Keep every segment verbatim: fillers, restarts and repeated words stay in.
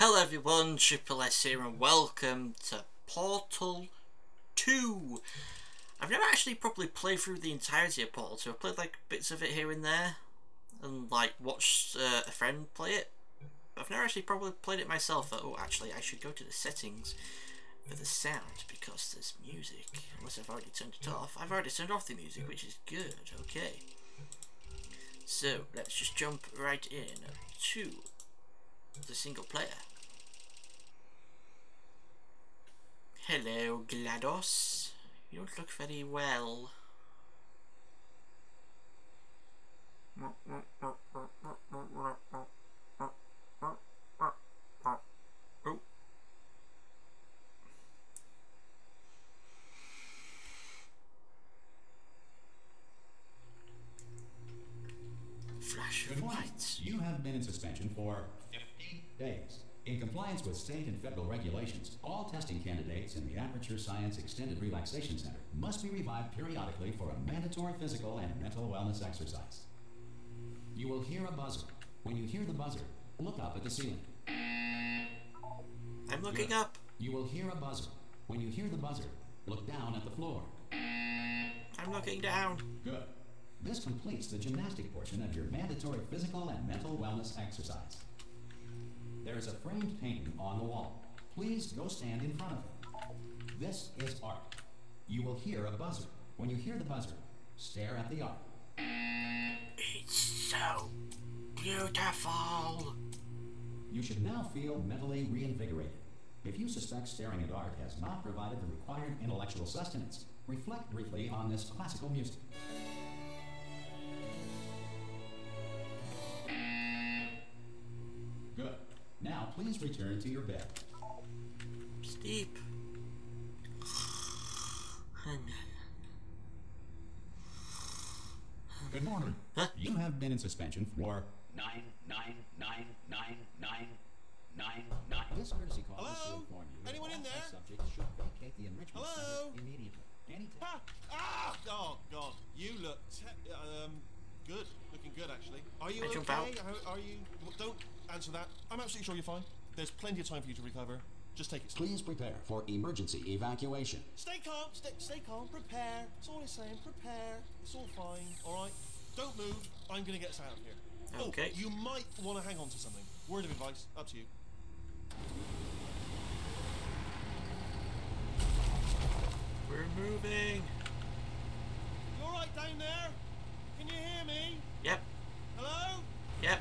Hello everyone, Triple S here and welcome to Portal two. I've never actually properly played through the entirety of Portal two. I've played like bits of it here and there and like watched uh, a friend play it. But I've never actually probably played it myself. Oh, actually I should go to the settings for the sound because there's music. Unless I've already turned it off. I've already turned off the music, which is good, okay. So let's just jump right in to the single player. Hello, GLaDOS. You don't look very well. Oh. Flash of lights. You have been in suspension for fifteen days. In compliance with state and federal regulations, all testing candidates in the Aperture Science Extended Relaxation Center must be revived periodically for a mandatory physical and mental wellness exercise. You will hear a buzzer. When you hear the buzzer, look up at the ceiling. I'm looking up. You will hear a buzzer. When you hear the buzzer, look down at the floor. I'm looking down. Good. This completes the gymnastic portion of your mandatory physical and mental wellness exercise. There is a framed painting on the wall. Please go stand in front of it. This is art. You will hear a buzzer. When you hear the buzzer, stare at the art. It's so beautiful. You should now feel mentally reinvigorated. If you suspect staring at art has not provided the required intellectual sustenance, reflect briefly on this classical music. Good. Now, please return to your bed. Sleep. Good morning. Huh? You have been in suspension for nine, nine, nine, nine, nine, nine, nine. This courtesy call is to inform you. Anyone in there? Subjects should vacate the enrichment center immediately. Anytime. Ah! Oh God! You look te um good, looking good actually. Are you okay? How are you? Well, don't answer that. I'm absolutely sure you're fine. There's plenty of time for you to recover. Just take it slow. Please prepare for emergency evacuation. Stay calm. Stay, stay calm. Prepare. That's all I'm saying. Prepare. It's all fine. All right. Don't move. I'm gonna get us out of here. Okay. Oh, you might want to hang on to something. Word of advice. Up to you. We're moving. You all right down there? Can you hear me? Yep. Hello? Yep.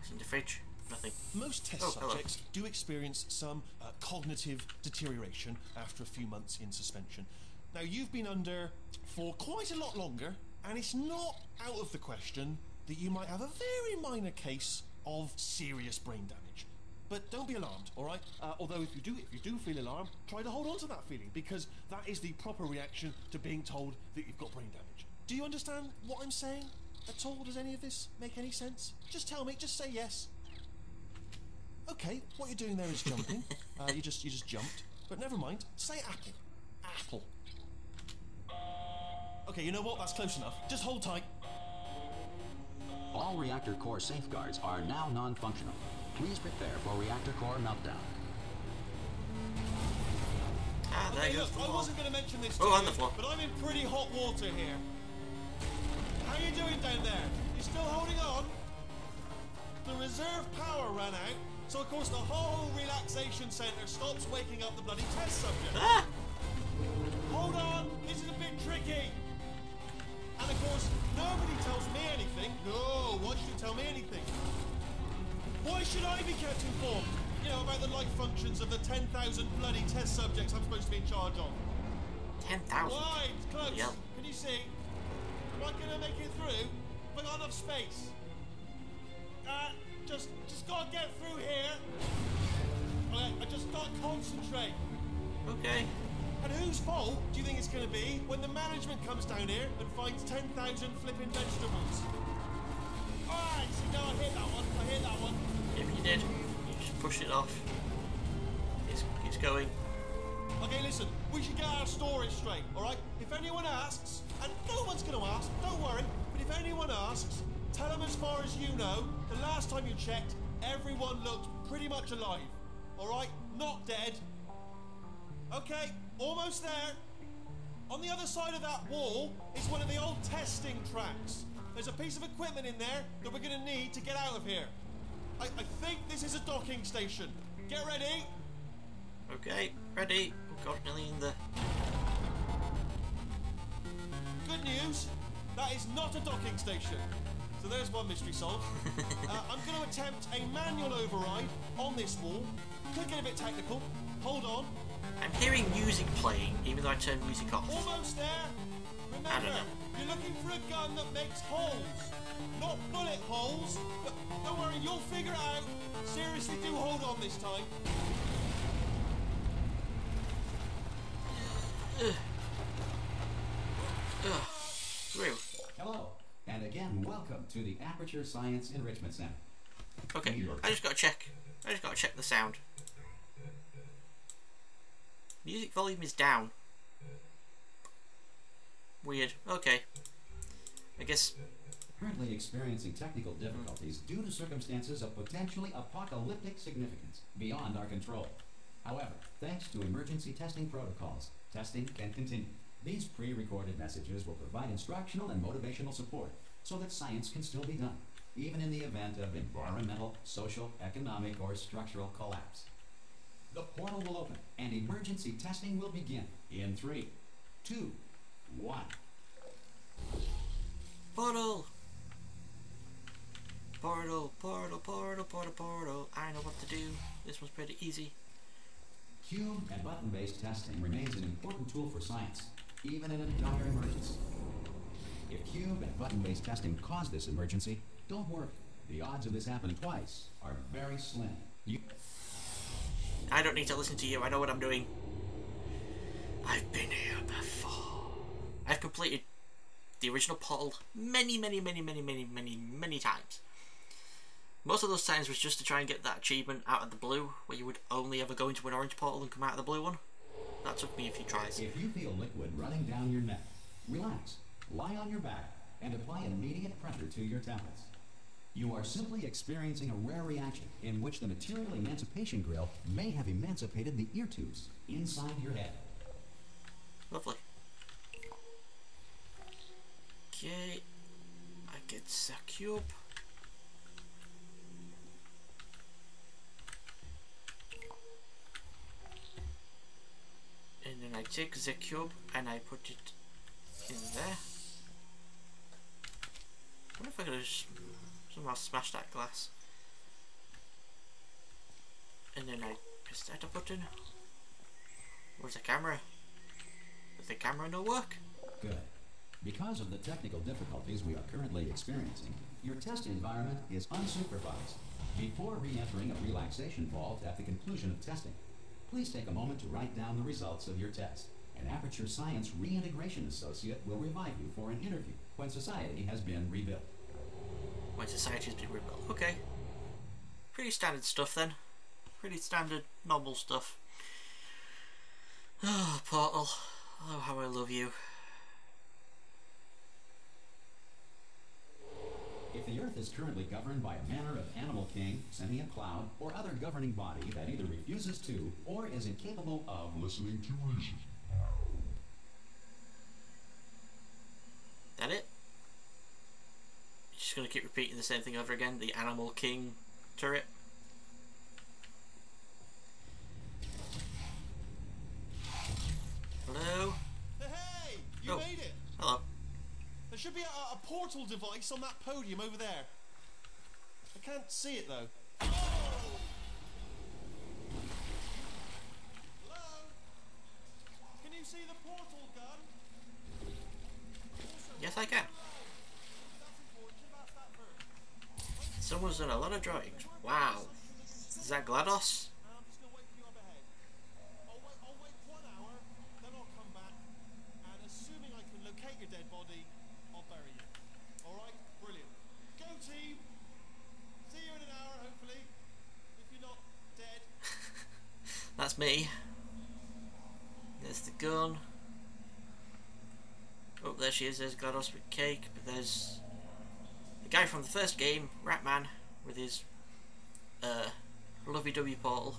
It's in the fridge. Nothing. Most test oh, subjects hello. do experience some uh, cognitive deterioration after a few months in suspension. Now, you've been under for quite a lot longer, and it's not out of the question that you might have a very minor case of serious brain damage. But don't be alarmed, all right? Uh, although if you do, if you do feel alarmed, try to hold on to that feeling because that is the proper reaction to being told that you've got brain damage. Do you understand what I'm saying at all? Does any of this make any sense? Just tell me. Just say yes. Okay, what you're doing there is jumping. uh, you just you just jumped. But never mind. Say apple. Apple. Okay, you know what? That's close enough. Just hold tight. All reactor core safeguards are now non-functional. Please prepare for reactor core meltdown. Ah, there okay, goes look, the I wasn't going to mention this to oh, you, the but I'm in pretty hot water here. How are you doing down there? You still holding on? The reserve power ran out, so of course the whole relaxation centre stops waking up the bloody test subject. Ah! Hold on, this is a bit tricky. And of course, nobody tells me anything. No, why should you tell me anything? Why should I be kept informed, you know, about the life functions of the ten thousand bloody test subjects I'm supposed to be in charge of? ten thousand? Why? It's close. Yep. Can you see? I'm not going to make it through, but not enough space. Uh, just, just got to get through here. Right, I just got to concentrate. Okay. And whose fault do you think it's going to be when the management comes down here and finds ten thousand flipping vegetables? Alright, see, now I hit that one. I hit that one. If you did, you just push it off. It's, it's going. Okay, listen, we should get our story straight, alright? If anyone asks, and no one's going to ask, don't worry, but if anyone asks, Tell them, as far as you know, the last time you checked, everyone looked pretty much alive. Alright? Not dead. Okay, almost there. On the other side of that wall is one of the old testing tracks. There's a piece of equipment in there that we're going to need to get out of here. I, I think this is a docking station. Get ready. Okay, ready. Oh god, nearly in there. Good news, that is not a docking station. So there's one mystery solved. uh, I'm going to attempt a manual override on this wall. Could get a bit technical. Hold on. I'm hearing music playing, even though I turned music off. Almost there. Remember, I don't know. You're looking for a gun that makes holes, not bullet holes. But don't worry, you'll figure it out. Seriously, do hold on this time. Ugh. Ugh. Real. Hello, and again, welcome to the Aperture Science Enrichment Center. Okay, I just gotta check. I just gotta check the sound. Music volume is down. Weird. Okay. I guess... Currently experiencing technical difficulties due to circumstances of potentially apocalyptic significance beyond our control. However, thanks to emergency testing protocols, testing can continue. These pre-recorded messages will provide instructional and motivational support so that science can still be done, even in the event of environmental, social, economic, or structural collapse. The portal will open, and emergency testing will begin in three, two, one. Portal! Portal, portal, portal, portal, portal. I know what to do. This one's pretty easy. Cube and button-based testing remains an important tool for science, even in a dire emergency. If cube and button-based testing caused this emergency, don't worry. The odds of this happening twice are very slim. You I don't need to listen to you, I know what I'm doing. I've been here before. I've completed the original Portal many, many, many, many, many, many, many times. Most of those times was just to try and get that achievement out of the blue, where you would only ever go into an orange portal and come out of the blue one. That took me a few tries. If you feel liquid running down your neck, relax, lie on your back, and apply immediate pressure to your temples. You are simply experiencing a rare reaction in which the material emancipation grill may have emancipated the ear tubes inside your head. Lovely. Okay. I get the cube. And then I take the cube and I put it in there. I wonder if I could just somehow smash that glass. And then I press that button. Where's the camera? Does the camera not work? Good. Because of the technical difficulties we are currently experiencing, your test environment is unsupervised. Before re-entering a relaxation vault at the conclusion of testing, please take a moment to write down the results of your test. An Aperture Science reintegration associate will revive you for an interview when society has been rebuilt. When society's been rebuilt. Okay. Pretty standard stuff then. Pretty standard, normal stuff. Oh, Portal. Oh, how I love you. If the Earth is currently governed by a manner of animal king, sending a cloud, or other governing body that either refuses to or is incapable of listening to reason. That it? Just gonna keep repeating the same thing over again, the Animal King turret. Hello? Hey, you oh. made it! Hello. There should be a, a portal device on that podium over there. I can't see it though. Oh! Hello? Can you see the portal gun? Also, yes, I can. Someone's done a lot of drawings. Wow. Is that GLaDOS? I'm just gonna wait for you up ahead. I'll wait, I'll wait one hour, then I'll come back, and assuming I can locate your dead body, I'll bury you. Alright? Brilliant. Go team! See you in an hour, hopefully. If you're not dead. That's me. There's the gun. Oh, there she is. There's GLaDOS with cake, but there's... guy from the first game, Ratman, with his uh, lovey-dovey portal.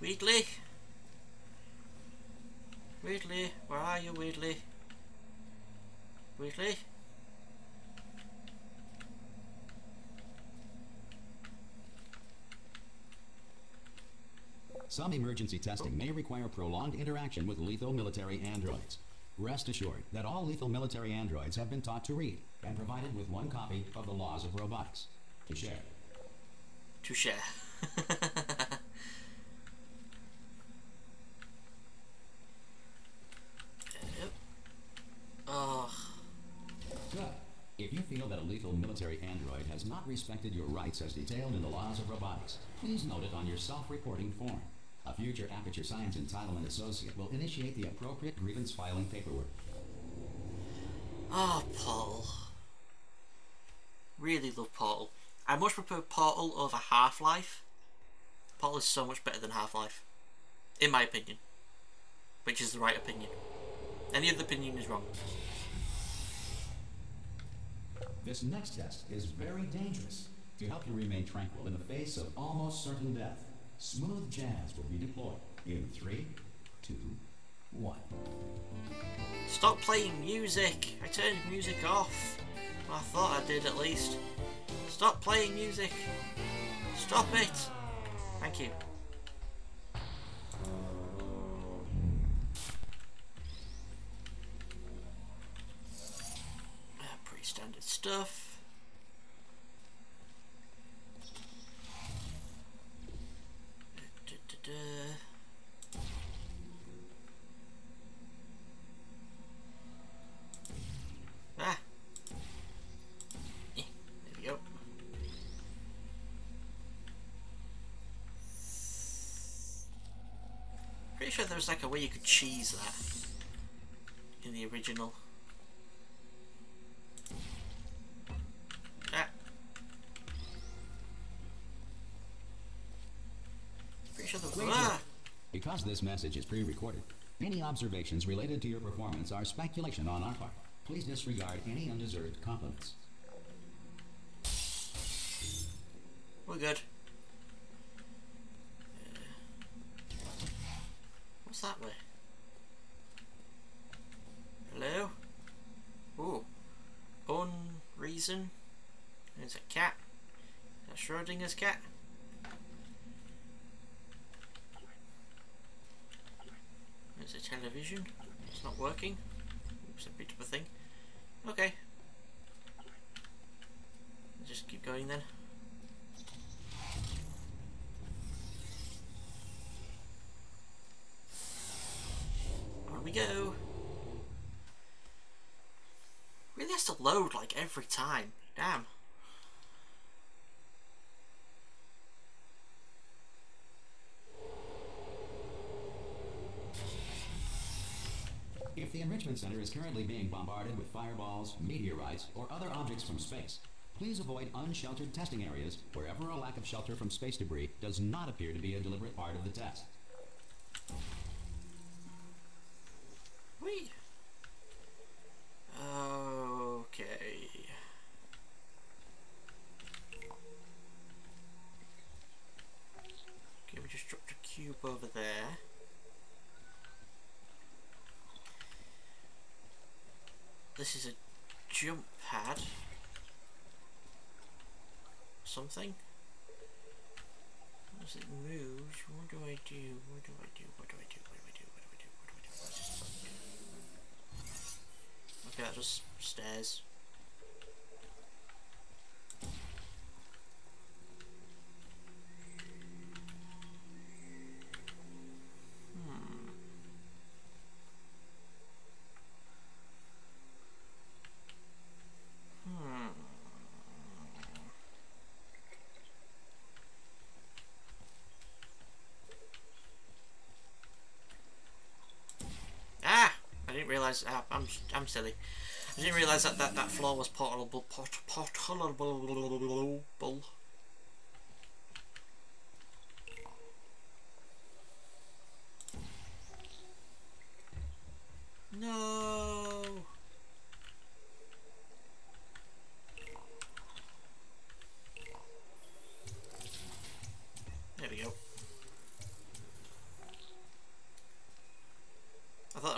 Wheatley? Wheatley, where are you, Wheatley? Wheatley? Some emergency testing may require prolonged interaction with lethal military androids. Rest assured that all lethal military androids have been taught to read and provided with one copy of the laws of robotics. To share. To share. Oh. Good. If you feel that a lethal military android has not respected your rights as detailed in the laws of robotics, please note it on your self-reporting form. A future Aperture Science Entitlement Associate will initiate the appropriate grievance filing paperwork. Ah, oh, Portal. Really love Portal. I much prefer Portal over Half Life. Portal is so much better than Half Life. In my opinion. Which is the right opinion. Any other opinion is wrong. This next test is very dangerous. To help you remain tranquil in the face of almost certain death, smooth jazz will be deployed in three, two, one. Stop playing music! I turned music off. Well, I thought I did at least. Stop playing music! Stop it! Thank you. Uh, pretty standard stuff. Ah. Eh, there we go. Pretty sure there was like a way you could cheese that in the original. Because this message is pre-recorded, any observations related to your performance are speculation on our part. Please disregard any undeserved compliments. We're good. Uh, what's that way? Hello? Ooh. Own reason. There's a cat. A Schrodinger's cat. There's a television. It's not working. Oops, I picked up a thing. Okay. I'll just keep going then. On we go. Really has to load like every time. Damn. If the Enrichment Center is currently being bombarded with fireballs, meteorites, or other objects from space, please avoid unsheltered testing areas wherever a lack of shelter from space debris does not appear to be a deliberate part of the test. Whee! Okay. Okay, we just dropped a cube over there. This is a jump pad. Something. As it moves, what do I do? What do I do? What do I do? What do I do? What do I do? What do I do? What do I do? Okay, that's just stairs. I'm I'm silly. I didn't realise that, that that floor was portable. Port, portable. No.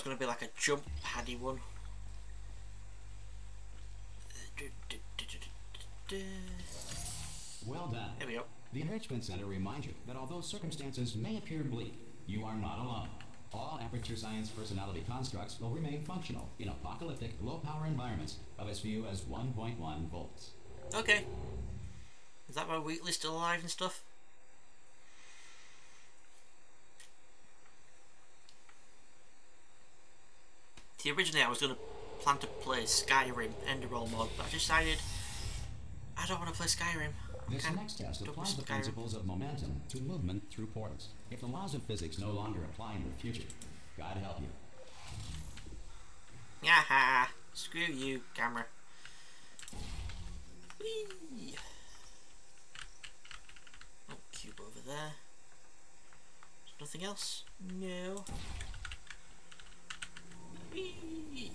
was going to be like a jump paddy one. Well done. Here we go. The Enrichment Center reminds you that although circumstances may appear bleak, you are not alone. All Aperture Science personality constructs will remain functional in apocalyptic, low-power environments of as few as one point one volts. Okay. Is that why Wheatley's still alive and stuff? See, originally I was going to plan to play Skyrim Enderroll mode, but I decided I don't want to play Skyrim. This next test applies the principles of momentum to movement through portals. If the laws of physics no longer apply in the future, God help you. Yaha! Screw you, camera. Whee! Oh, cube over there. There's nothing else? No. Whee!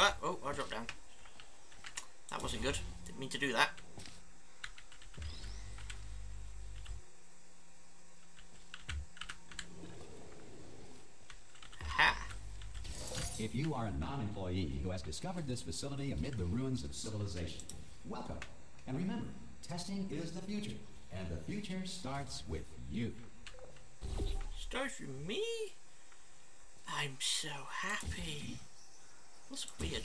Ah, oh, I dropped down. That wasn't good. Didn't mean to do that. Ha! If you are a non-employee who has discovered this facility amid the ruins of civilization, welcome. And remember, testing is the future. And the future starts with you. Starts with me? I'm so happy. That's weird.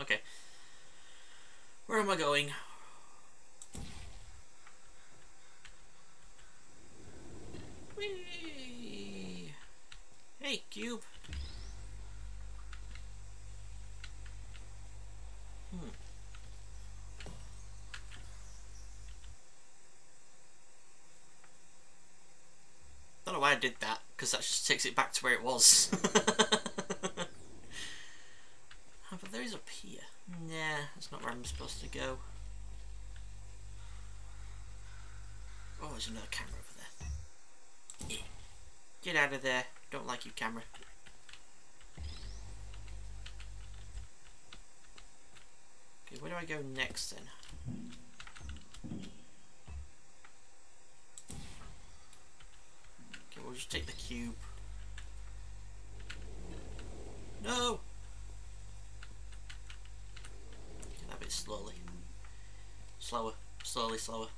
Okay. Where am I going? Whee! Hey, cube. Hmm. Don't know why I did that, because that just takes it back to where it was. But there is up here. Nah, that's not where I'm supposed to go. Oh, there's another camera over there. Yeah. Get out of there. Don't like you, camera. Okay, where do I go next then? Okay, we'll just take the cube. No! Slowly. Slower. Slowly, slower.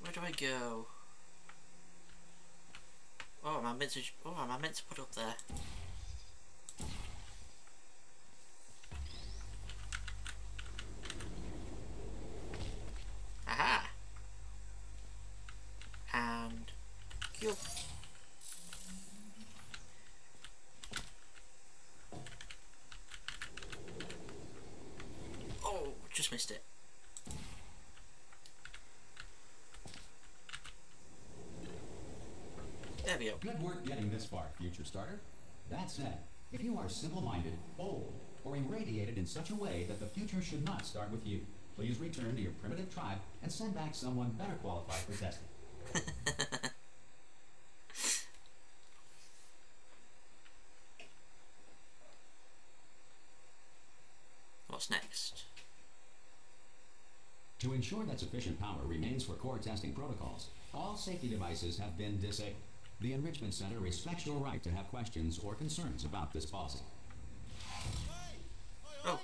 Where do I go? Oh, am I meant to... Oh, am I meant to put up there? Aha! And... cube. Just missed it. There we go. Good work getting this far, future starter. That said, if you are simple-minded, old, or irradiated in such a way that the future should not start with you, please return to your primitive tribe and send back someone better qualified for testing. What's next? To ensure that sufficient power remains for core testing protocols, all safety devices have been disabled. The Enrichment Center respects your right to have questions or concerns about this policy. Hey! Hi, hi. Oh.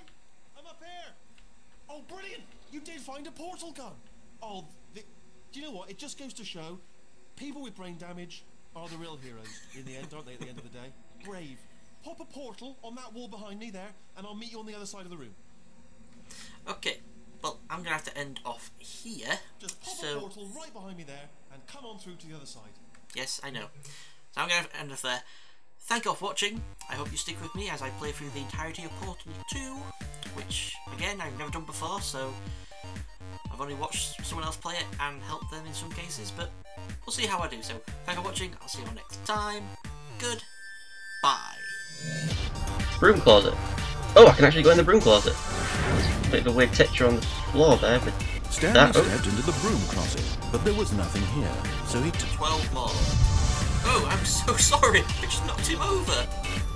I'm up here! Oh, brilliant! You did find a portal gun! Oh, the, do you know what? It just goes to show, people with brain damage are the real heroes in the end, aren't they, at the end of the day? Brave. Pop a portal on that wall behind me there, and I'll meet you on the other side of the room. Okay. Well, I'm going to have to end off here. Just pop so, a portal right behind me there and come on through to the other side. Yes, I know. So I'm going to end off there. Thank you all for watching. I hope you stick with me as I play through the entirety of Portal two, which, again, I've never done before, so I've only watched someone else play it and helped them in some cases, but we'll see how I do. So, thank you for watching. I'll see you all next time. Goodbye. Broom closet. Oh, I can actually go in the broom closet. Bit of a weird texture on the floor there, but Stanley stepped into the broom closet, but there was nothing here, so he took twelve more. Oh, I'm so sorry, I just knocked him over.